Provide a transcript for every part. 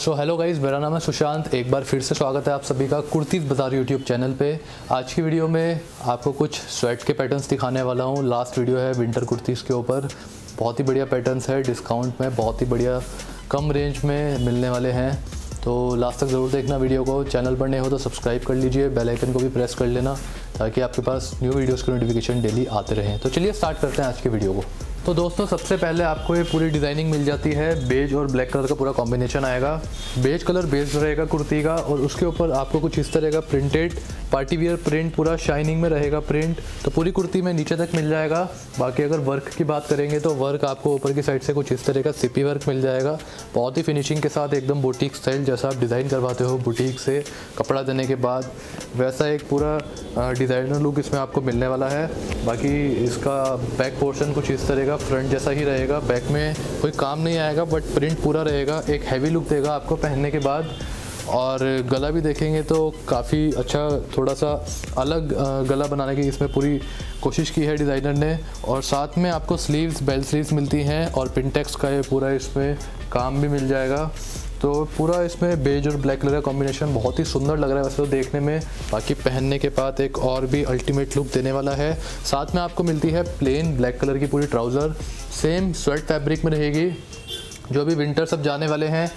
So hello guys, मेरा नाम है सुशांत। एक बार फिर से स्वागत है आप सभी का कुर्तीज़ बाज़ार यूट्यूब चैनल पे। आज की वीडियो में आपको कुछ स्वेट के पैटर्न्स दिखाने वाला हूँ। लास्ट वीडियो है विंटर कुर्तीज़ के ऊपर, बहुत ही बढ़िया पैटर्न्स है, डिस्काउंट में बहुत ही बढ़िया कम रेंज में मिलने वाले हैं। तो लास्ट तक ज़रूर देखना वीडियो को। चैनल पर नए हो तो सब्सक्राइब कर लीजिए, बेल आइकन को भी प्रेस कर लेना ताकि आपके पास न्यू वीडियोज़ की नोटिफिकेशन डेली आते रहें। तो चलिए स्टार्ट करते हैं आज की वीडियो को। तो दोस्तों, सबसे पहले आपको ये पूरी डिज़ाइनिंग मिल जाती है। बेज और ब्लैक कलर का पूरा कॉम्बिनेशन आएगा। बेज कलर बेज रहेगा कुर्ती का, और उसके ऊपर आपको कुछ इस तरह का प्रिंटेड पार्टी वियर प्रिंट पूरा शाइनिंग में रहेगा प्रिंट, तो पूरी कुर्ती में नीचे तक मिल जाएगा। बाकी अगर वर्क की बात करेंगे तो वर्क आपको ऊपर की साइड से कुछ इस तरह का सिपी वर्क मिल जाएगा, बहुत ही फिनिशिंग के साथ, एकदम बुटीक स्टाइल जैसा आप डिज़ाइन करवाते हो बुटीक से कपड़ा देने के बाद, वैसा एक पूरा डिज़ाइनर लुक इसमें आपको मिलने वाला है। बाकी इसका बैक पोर्शन कुछ इस तरह का फ्रंट जैसा ही रहेगा, बैक में कोई काम नहीं आएगा बट प्रिंट पूरा रहेगा, एक हैवी लुक देगा आपको पहनने के बाद। और गला भी देखेंगे तो काफ़ी अच्छा, थोड़ा सा अलग गला बनाने की इसमें पूरी कोशिश की है डिज़ाइनर ने। और साथ में आपको स्लीव्स, बेल स्लीव्स मिलती हैं, और पिनटेक्स का ये पूरा इसमें काम भी मिल जाएगा। तो पूरा इसमें बेज और ब्लैक कलर का कॉम्बिनेशन बहुत ही सुंदर लग रहा है वैसे तो देखने में, बाकी पहनने के बाद एक और भी अल्टीमेट लुक देने वाला है। साथ में आपको मिलती है प्लेन ब्लैक कलर की पूरी ट्राउज़र, सेम स्वेट फैब्रिक में रहेगी। जो भी विंटर सब जाने वाले हैं,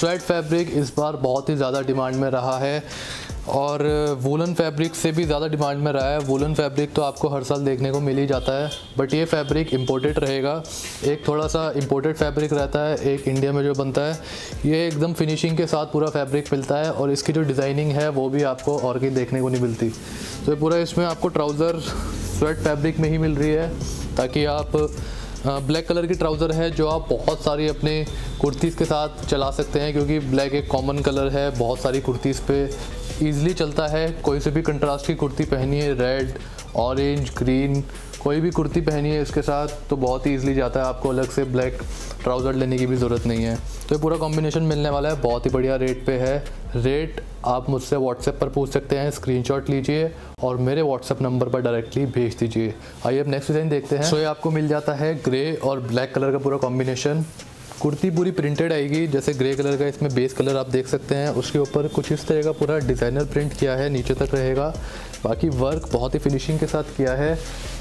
स्वेट फैब्रिक इस बार बहुत ही ज़्यादा डिमांड में रहा है, और वूलन फैब्रिक से भी ज़्यादा डिमांड में रहा है। वूलन फैब्रिक तो आपको हर साल देखने को मिल ही जाता है, बट ये फैब्रिक इम्पोर्टेड रहेगा। एक थोड़ा सा इम्पोर्टेड फैब्रिक रहता है, एक इंडिया में जो बनता है, ये एकदम फिनिशिंग के साथ पूरा फैब्रिक मिलता है, और इसकी जो डिज़ाइनिंग है वो भी आपको और कहीं देखने को नहीं मिलती। तो पूरा इसमें आपको ट्राउज़र स्वेट फैब्रिक में ही मिल रही है, ताकि आप ब्लैक कलर की ट्राउज़र है जो आप बहुत सारी अपने कुर्तीज़ के साथ चला सकते हैं, क्योंकि ब्लैक एक कॉमन कलर है, बहुत सारी कुर्तीज़ पे ईज़िली चलता है। कोई से भी कंट्रास्ट की कुर्ती पहनिए, रेड, ऑरेंज, ग्रीन, कोई भी कुर्ती पहनिए इसके साथ तो बहुत ही ईज़िली जाता है, आपको अलग से ब्लैक ट्राउज़र लेने की भी ज़रूरत नहीं है। तो ये पूरा कॉम्बिनेशन मिलने वाला है, बहुत ही बढ़िया रेट पे है। रेट आप मुझसे व्हाट्सएप पर पूछ सकते हैं, स्क्रीनशॉट लीजिए और मेरे व्हाट्सएप नंबर पर डायरेक्टली भेज दीजिए। आइए अब नेक्स्ट डिज़ाइन देखते हैं। सो ये आपको मिल जाता है ग्रे और ब्लैक कलर का पूरा कॉम्बिनेशन। कुर्ती पूरी प्रिंटेड आएगी, जैसे ग्रे कलर का इसमें बेस कलर आप देख सकते हैं, उसके ऊपर कुछ इस तरह का पूरा डिज़ाइनर प्रिंट किया है, नीचे तक रहेगा। बाकी वर्क बहुत ही फिनिशिंग के साथ किया है।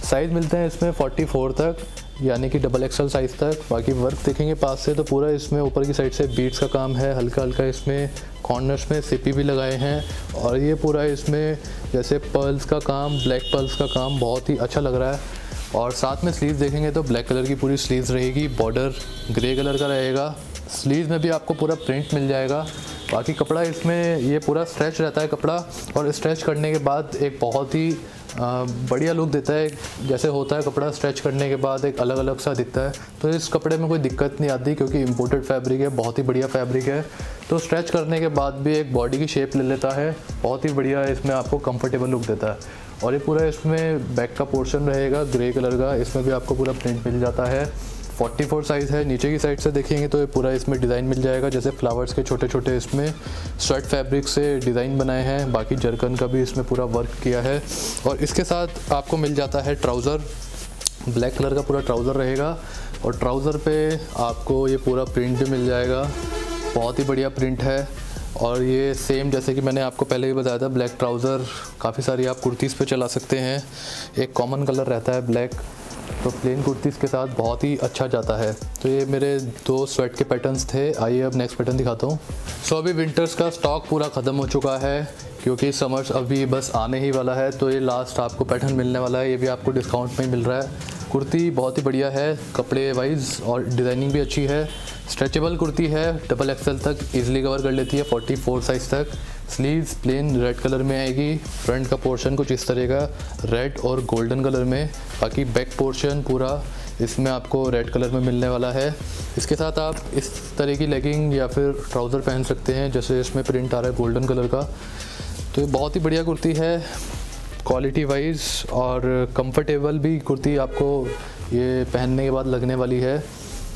साइज़ मिलते हैं इसमें 44 तक, यानी कि XXL साइज़ तक। बाकी वर्क देखेंगे पास से तो पूरा इसमें ऊपर की साइड से बीट्स का काम है, हल्का हल्का इसमें कॉर्नर्स में सिपी भी लगाए हैं, और ये पूरा इसमें जैसे पर्ल्स का काम, ब्लैक पर्ल्स का काम बहुत ही अच्छा लग रहा है। और साथ में स्लीव्स देखेंगे तो ब्लैक कलर की पूरी स्लीव्स रहेगी, बॉर्डर ग्रे कलर का रहेगा, स्लीव्स में भी आपको पूरा प्रिंट मिल जाएगा। बाकी कपड़ा इसमें ये पूरा स्ट्रेच रहता है कपड़ा, और स्ट्रेच करने के बाद एक बहुत ही बढ़िया लुक देता है। जैसे होता है कपड़ा स्ट्रेच करने के बाद एक अलग अलग सा दिखता है, तो इस कपड़े में कोई दिक्कत नहीं आती क्योंकि इम्पोर्टेड फैब्रिक है, बहुत ही बढ़िया फैब्रिक है। तो स्ट्रेच करने के बाद भी एक बॉडी की शेप ले लेता है, बहुत ही बढ़िया इसमें आपको कंफर्टेबल लुक देता है। और ये पूरा इसमें बैक का पोर्शन रहेगा ग्रे कलर का, इसमें भी आपको पूरा प्रिंट मिल जाता है। 44 साइज़ है। नीचे की साइड से देखेंगे तो ये पूरा इसमें डिज़ाइन मिल जाएगा, जैसे फ्लावर्स के छोटे छोटे इसमें स्वेट फैब्रिक से डिज़ाइन बनाए हैं। बाकी जर्कन का भी इसमें पूरा वर्क किया है, और इसके साथ आपको मिल जाता है ट्राउज़र, ब्लैक कलर का पूरा ट्राउज़र रहेगा, और ट्राउज़र पे आपको ये पूरा प्रिंट भी मिल जाएगा, बहुत ही बढ़िया प्रिंट है। और ये सेम जैसे कि मैंने आपको पहले भी बताया था, ब्लैक ट्राउज़र काफ़ी सारी आप कुर्तीज़ पे चला सकते हैं, एक कॉमन कलर रहता है ब्लैक, तो प्लेन कुर्तीज़ के साथ बहुत ही अच्छा जाता है। तो ये मेरे दो स्वेट के पैटर्न्स थे। आइए अब नेक्स्ट पैटर्न दिखाता हूँ। सो अभी विंटर्स का स्टॉक पूरा ख़त्म हो चुका है, क्योंकि समर्स अभी बस आने ही वाला है, तो ये लास्ट आपको पैटर्न मिलने वाला है। ये भी आपको डिस्काउंट में मिल रहा है। कुर्ती बहुत ही बढ़िया है कपड़े वाइज, और डिज़ाइनिंग भी अच्छी है। स्ट्रेचेबल कुर्ती है, XXL तक इजीली कवर कर लेती है, 44 साइज़ तक। स्लीव्स प्लेन रेड कलर में आएगी, फ्रंट का पोर्शन कुछ इस तरह का रेड और गोल्डन कलर में। बाकी बैक पोर्शन पूरा इसमें आपको रेड कलर में मिलने वाला है। इसके साथ आप इस तरह की लेगिंग या फिर ट्राउज़र पहन सकते हैं, जैसे इसमें प्रिंट आ रहा है गोल्डन कलर का। तो ये बहुत ही बढ़िया कुर्ती है क्वालिटी वाइज, और कंफर्टेबल भी कुर्ती आपको ये पहनने के बाद लगने वाली है।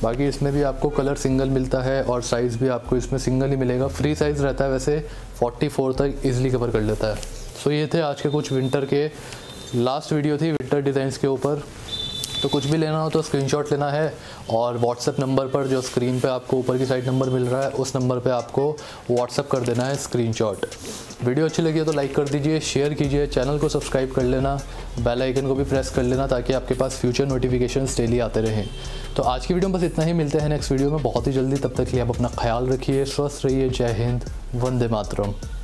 बाकी इसमें भी आपको कलर सिंगल मिलता है, और साइज़ भी आपको इसमें सिंगल ही मिलेगा, फ्री साइज़ रहता है, वैसे 44 तक इजीली कवर कर लेता है। सो ये थे आज के कुछ विंटर के, लास्ट वीडियो थी विंटर डिज़ाइंस के ऊपर। तो कुछ भी लेना हो तो स्क्रीनशॉट लेना है और व्हाट्सएप नंबर पर जो स्क्रीन पे आपको ऊपर की साइड नंबर मिल रहा है उस नंबर पे आपको व्हाट्सएप कर देना है स्क्रीनशॉट। वीडियो अच्छी लगी तो लाइक कर दीजिए, शेयर कीजिए, चैनल को सब्सक्राइब कर लेना, बेल आइकन को भी प्रेस कर लेना ताकि आपके पास फ्यूचर नोटिफिकेशंस डेली आते रहें। तो आज की वीडियो में बस इतना ही, मिलते हैं नेक्स्ट वीडियो में बहुत ही जल्दी। तब तक के लिए आप अपना ख्याल रखिए, स्वस्थ रहिए। जय हिंद, वंदे मातरम।